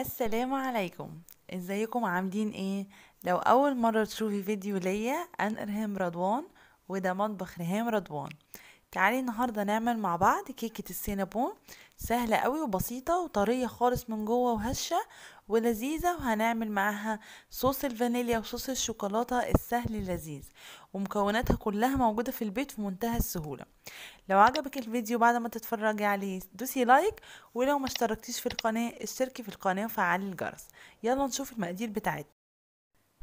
السلام عليكم، ازيكم عاملين ايه؟ لو اول مرة تشوفي فيديو ليا، انا ريهام رضوان وده مطبخ ريهام رضوان. تعالي النهاردة نعمل مع بعض كيكة السينابون، سهلة قوي وبسيطة وطرية خالص من جوه وهشة ولذيذة، وهنعمل معاها صوص الفانيليا وصوص الشوكولاتة السهل اللذيذ، ومكوناتها كلها موجودة في البيت في منتهى السهولة. لو عجبك الفيديو بعد ما تتفرجي عليه دوسي لايك، ولو ما اشتركتيش في القناة اشتركي في القناة وفعلي الجرس. يلا نشوف المقادير بتاعتنا.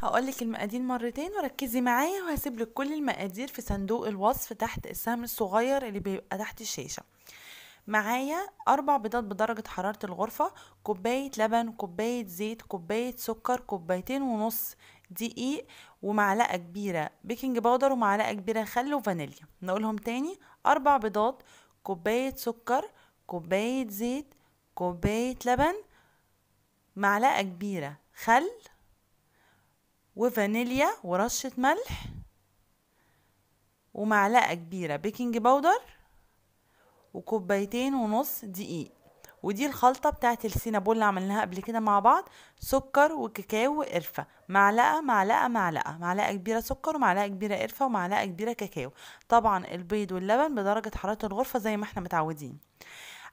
هقولك المقادير مرتين وركزي معايا، وهسيبلك كل المقادير في صندوق الوصف تحت السهم الصغير اللي بيبقى تحت الشاشة. معايا 4 بيضات بدرجة حرارة الغرفة، كوباية لبن، كوباية زيت، كوباية سكر، 2.5 كوباية دقيق، ومعلقة كبيرة بيكنج باودر، ومعلقة كبيرة خل وفانيليا. نقولهم تاني: 4 بيضات، كوباية سكر، كوباية زيت، كوباية لبن، معلقة كبيرة خل وفانيليا ورشة ملح، ومعلقة كبيرة بيكنج باودر، و2.5 كوباية دقيق. ودي الخلطة بتاعت السينابون اللي عملناها قبل كده مع بعض: سكر وكاكاو وقرفة، معلقة معلقة معلقة، معلقة كبيرة سكر ومعلقة كبيرة قرفة ومعلقة كبيرة كاكاو. طبعا البيض واللبن بدرجة حرارة الغرفة زي ما احنا متعودين.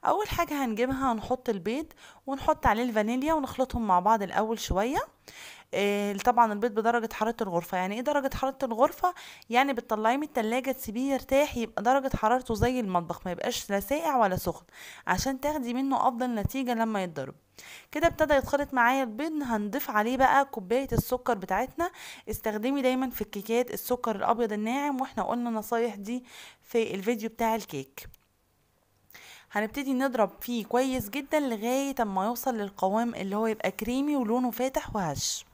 اول حاجة هنجيبها هنحط البيض ونحط عليه الفانيليا ونخلطهم مع بعض الاول شوية. طبعا البيض بدرجة حرارة الغرفة. يعني ايه درجة حرارة الغرفة؟ يعني بتطلعيه من التلاجة تسيبيه يرتاح، يبقى درجة حرارته زي المطبخ، ما يبقاش لا ساقع ولا سخن، عشان تاخدي منه افضل نتيجة لما يتضرب. كده ابتدى يتخلط معايا البيض، هنضيف عليه بقى كوباية السكر بتاعتنا. استخدمي دايما في الكيكات السكر الابيض الناعم، واحنا قلنا النصايح دي في الفيديو بتاع الكيك. هنبتدي نضرب فيه كويس جدا لغاية اما يوصل للقوام اللي هو يبقى كريمي ولونه فاتح وهش.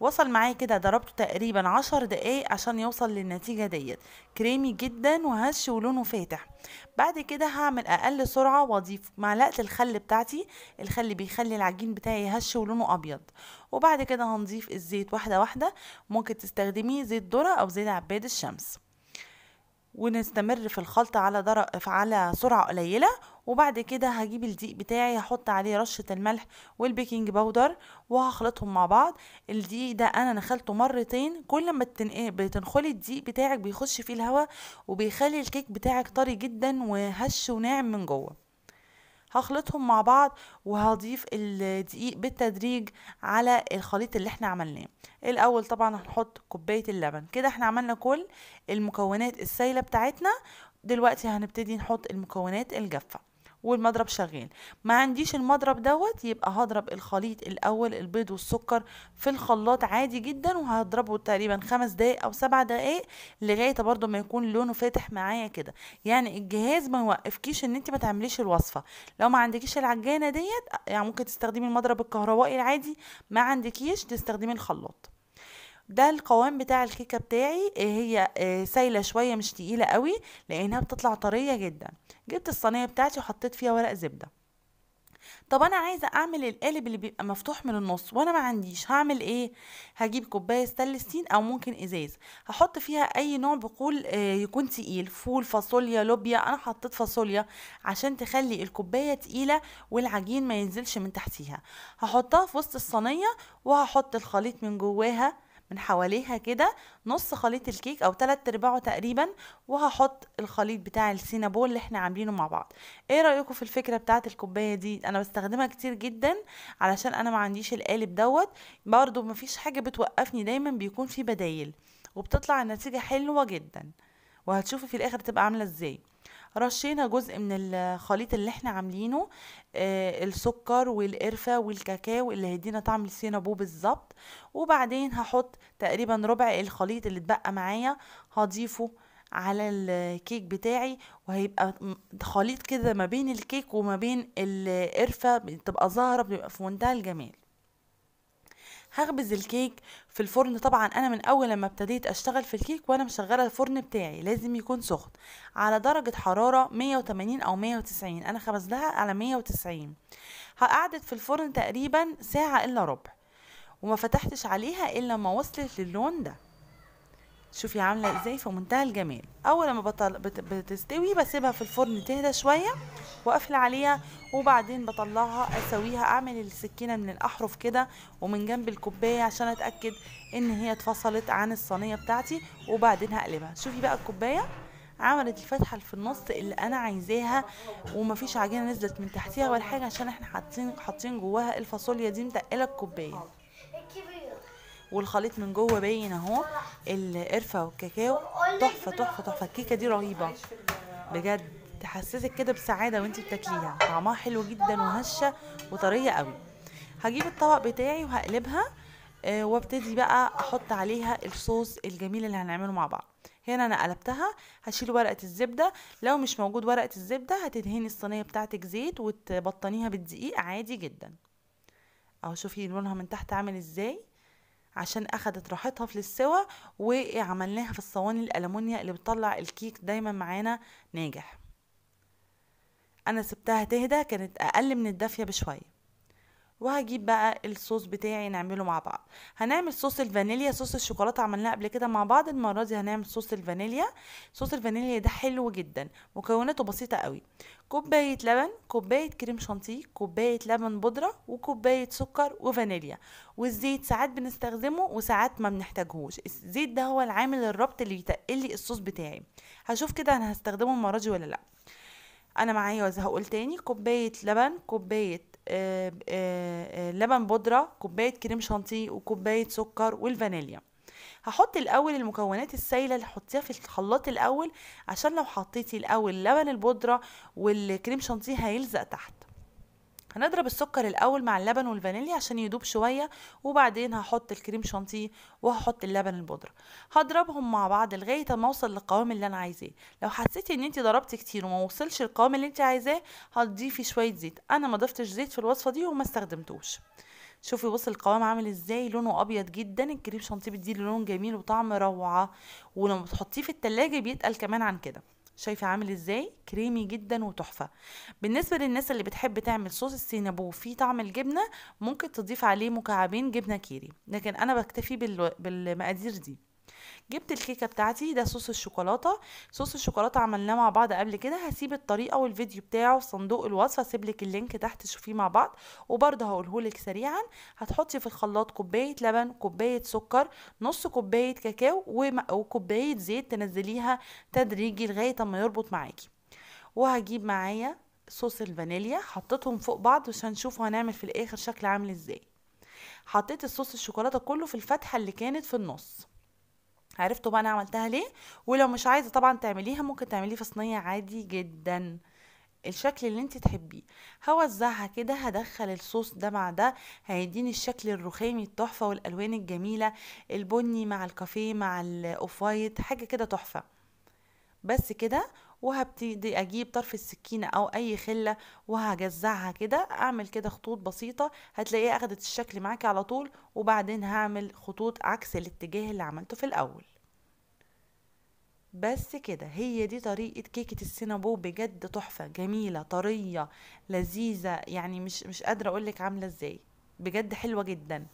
وصل معايا كده، ضربته تقريبا 10 دقايق عشان يوصل للنتيجة ديت، كريمي جدا وهش ولونه فاتح. بعد كده هعمل اقل سرعة واضيف معلقة الخل بتاعتي، الخل بيخلي العجين بتاعي هش ولونه ابيض. وبعد كده هنضيف الزيت واحدة واحدة، ممكن تستخدمي زيت ذرة او زيت عباد الشمس. ونستمر في الخلطة على سرعة قليلة. وبعد كده هجيب الدقيق بتاعي، هحط عليه رشة الملح والبيكنج باودر وهخلطهم مع بعض. الدقيق ده انا نخلته مرتين، كل ما بتنخلي الدقيق بتاعك بيخش فيه الهواء وبيخلي الكيك بتاعك طري جدا وهش وناعم من جوه. هخلطهم مع بعض وهضيف الدقيق بالتدريج على الخليط اللي احنا عملناه. الاول طبعا هنحط كوباية اللبن. كده احنا عملنا كل المكونات السائلة بتاعتنا، دلوقتي هنبتدي نحط المكونات الجافة. والمضرب شغال، ما عنديش المضرب دوت، يبقى هضرب الخليط الاول البيض والسكر في الخلاط عادي جدا، وهضربه تقريبا 5 دقايق او 7 دقايق لغايه برضو ما يكون لونه فاتح معايا كده. يعني الجهاز ما يوقفكيش ان انت ما تعمليش الوصفه. لو ما عندكيش العجانه ديت، يعني ممكن تستخدمي المضرب الكهربائي العادي، ما عندكيش تستخدمي الخلاط. ده القوام بتاع الكيكه بتاعي، هي سايله شويه مش تقيله قوي لانها بتطلع طريه جدا. جبت الصينيه بتاعتي وحطيت فيها ورق زبده. طب انا عايزه اعمل القالب اللي بيبقى مفتوح من النص وانا ما عنديش، هعمل ايه؟ هجيب كوبايه ستانلس ستيل او ممكن ازاز، هحط فيها اي نوع بقول يكون تقيل، فول، فاصوليا، لوبيا. انا حطيت فاصوليا عشان تخلي الكوبايه تقيله والعجين ما ينزلش من تحتيها. هحطها في وسط الصينيه وهحط الخليط من جواها من حواليها كده، نص خليط الكيك او 3/4 تقريبا، وهحط الخليط بتاع السينابون اللي احنا عاملينه مع بعض. ايه رايكم في الفكره بتاعت الكوبايه دي؟ انا بستخدمها كتير جدا علشان انا ما عنديش القالب دوت، برضو مفيش حاجه بتوقفني، دايما بيكون في بدايل وبتطلع النتيجه حلوه جدا، وهتشوفوا في الاخر تبقى عامله ازاي. رشينا جزء من الخليط اللي احنا عاملينه، السكر والقرفة والكاكاو اللي هيدينا طعم السينابون بالظبط. وبعدين هحط تقريبا ربع الخليط اللي اتبقى معايا، هضيفه على الكيك بتاعي، وهيبقى خليط كده ما بين الكيك وما بين القرفة، بتبقى زهرة، بتبقى في منتهى الجمال. هخبز الكيك في الفرن. طبعا انا من اول لما ابتديت اشتغل في الكيك وانا مشغله الفرن بتاعي، لازم يكون سخن على درجه حراره 180 او 190، انا خبزتها على 190. قعدت في الفرن تقريبا 1.25 ساعة وما فتحتش عليها الا ما وصلت للون ده. شوفي عامله ازاي، في منتهى الجمال. اول ما بتستوي بسيبها في الفرن تهدى شويه واقفل عليها، وبعدين بطلعها اسويها، اعمل السكينه من الاحرف كده ومن جنب الكوبايه عشان اتاكد ان هي اتفصلت عن الصينيه بتاعتي، وبعدين هقلبها. شوفي بقى الكوبايه عملت الفتحه في النص اللي انا عايزاها، ومفيش عجينه نزلت من تحتيها ولا حاجه، عشان احنا حاطين جواها الفاصوليا دي متقله الكوبايه، والخليط من جوه باين اهو، القرفه والكاكاو. تحفه تحفه تحفه، الكيكه دي رهيبه بجد، تحسسك كده بسعاده وانت بتاكليها، طعمها حلو جدا وهشه وطريه قوي. هجيب الطبق بتاعي وهقلبها وابتدي بقى احط عليها الصوص الجميل اللي هنعمله مع بعض. هنا انا قلبتها، هشيل ورقه الزبده، لو مش موجود ورقه الزبده هتدهني الصينيه بتاعتك زيت وتبطنيها بالدقيق عادي جدا. اهو شوفي لونها من تحت عامل ازاي، عشان اخدت راحتها في السوا، وعملناها في الصواني الالومنيا اللي بتطلع الكيك دايما معانا ناجح. انا سبتها تهدى، كانت اقل من الدافيه بشويه. وهجيب بقى الصوص بتاعي نعمله مع بعض. هنعمل صوص الفانيليا، صوص الشوكولاته عملناه قبل كده مع بعض، المره دي هنعمل صوص الفانيليا. صوص الفانيليا ده حلو جدا، مكوناته بسيطه قوي، كوبايه لبن، كوبايه كريم شانتيه، كوبايه لبن بودره، وكوبايه سكر وفانيليا. والزيت ساعات بنستخدمه وساعات ما بنحتاجهوش، الزيت ده هو العامل الربط اللي بيتقل لي الصوص بتاعي، هشوف كده انا هستخدمه المره دي ولا لا. انا معايا وهقول تاني، كوبايه لبن، كوبايه لبن بودرة، كوباية كريم شانتيه، وكوباية سكر، والفانيليا. هحط الاول المكونات السائله اللي حطيها في الخلاط الاول، عشان لو حطيتي الاول لبن البودرة والكريم شانتيه هيلزق تحت. هنضرب السكر الاول مع اللبن والفانيليا عشان يدوب شويه، وبعدين هحط الكريم شانتيه وهحط اللبن البودره، هضربهم مع بعض لغايه ما اوصل للقوام اللي انا عايزاه. لو حسيتي ان انت ضربتي كتير وما وصلش القوام اللي انت عايزاه هتضيفي شويه زيت، انا ما ضفتش زيت في الوصفه دي وما استخدمتوش. شوفي بص القوام عامل ازاي، لونه ابيض جدا، الكريم شانتيه بيديله لون جميل وطعم روعه، ولما بتحطيه في التلاجة بيتقل كمان عن كده. شايفه عامل ازاي، كريمي جدا وتحفه. بالنسبه للناس اللي بتحب تعمل صوص السينابون فيه طعم الجبنه، ممكن تضيف عليه مكعبين جبنه كيري، لكن انا بكتفي بالمقادير دي. جبت الكيكه بتاعتي، ده صوص الشوكولاته. صوص الشوكولاته عملناه مع بعض قبل كده، هسيب الطريقه والفيديو بتاعه في صندوق الوصفه، هسيبلك اللينك تحت شوفيه مع بعض، وبرده هقولهولك سريعا. هتحطي في الخلاط كوبايه لبن، كوبايه سكر، نص كوبايه كاكاو، وكوبايه زيت، تنزليها تدريجي لغايه ما يربط معاكي. وهجيب معايا صوص الفانيليا، حطيتهم فوق بعض عشان نشوفوا هنعمل في الاخر شكل عامل ازاي. حطيت الصوص الشوكولاته كله في الفتحه اللي كانت في النص. عرفتوا بقى انا عملتها ليه، ولو مش عايزه طبعا تعمليها ممكن تعمليه في صينيه عادي جدا الشكل اللي انت تحبيه. هوزعها كده، هدخل الصوص ده مع ده، هيديني الشكل الرخامي التحفه والالوان الجميله، البني مع الكافيه مع الاوف وايت، حاجه كده تحفه. بس كده، وهبتدي اجيب طرف السكينه او اي خله وهجزعها كده، اعمل كده خطوط بسيطه هتلاقيها اخدت الشكل معاكي على طول، وبعدين هعمل خطوط عكس الاتجاه اللي عملته في الاول. بس كده، هي دي طريقه كيكه السينابون، بجد تحفه، جميله، طريه، لذيذه، يعني مش قادره اقولك عامله ازاي، بجد حلوه جدا،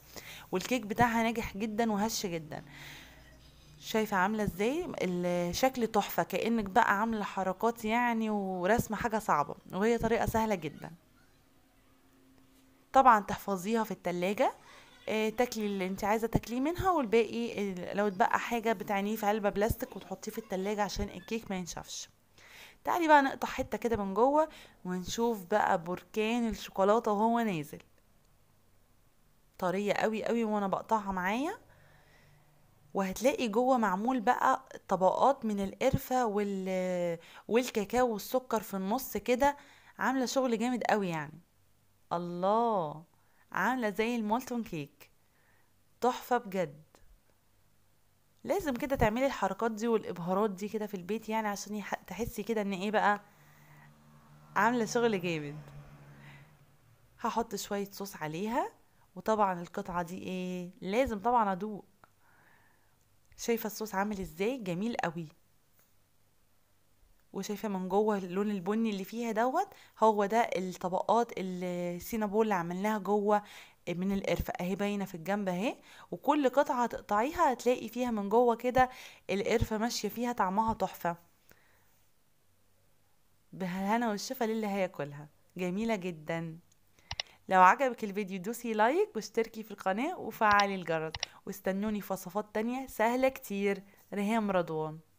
والكيك بتاعها ناجح جدا وهش جدا. شايفه عامله ازاي، الشكل تحفه، كانك بقى عامله حركات يعني ورسمه حاجه صعبه، وهي طريقه سهله جدا. طبعا تحفظيها في التلاجة، تاكلي اللي انت عايزه تاكليه منها، والباقي لو اتبقى حاجه بتعنيه في علبه بلاستيك وتحطيه في التلاجة عشان الكيك ما ينشفش. تعالي بقى نقطع حته كده من جوه ونشوف بقى بركان الشوكولاته وهو نازل، طريه قوي قوي، وانا بقطعها معايا. وهتلاقي جوه معمول بقى طبقات من القرفه والكاكاو والسكر في النص كده، عامله شغل جامد قوي يعني، الله، عامله زي المولتون كيك، تحفه بجد. لازم كده تعملي الحركات دي والابهارات دي كده في البيت يعني، عشان تحسي كده ان ايه بقى، عامله شغل جامد. هحط شويه صوص عليها، وطبعا القطعه دي ايه، لازم طبعا ادوق. شايفه الصوص عامل ازاي، جميل قوي. وشايفه من جوه اللون البني اللي فيها دوت هو ده الطبقات السينابون اللي عملناها جوه من القرفه اهي باينه في الجنب اهي. وكل قطعه تقطعيها هتلاقي فيها من جوه كده القرفه ماشيه فيها، طعمها تحفه. بهنا والشفا للي هياكلها، جميله جدا. لو عجبك الفيديو دوسي لايك واشتركي في القناه وفعلي الجرس، واستنوني في وصفات تانيه سهله كتير. ريهام رضوان.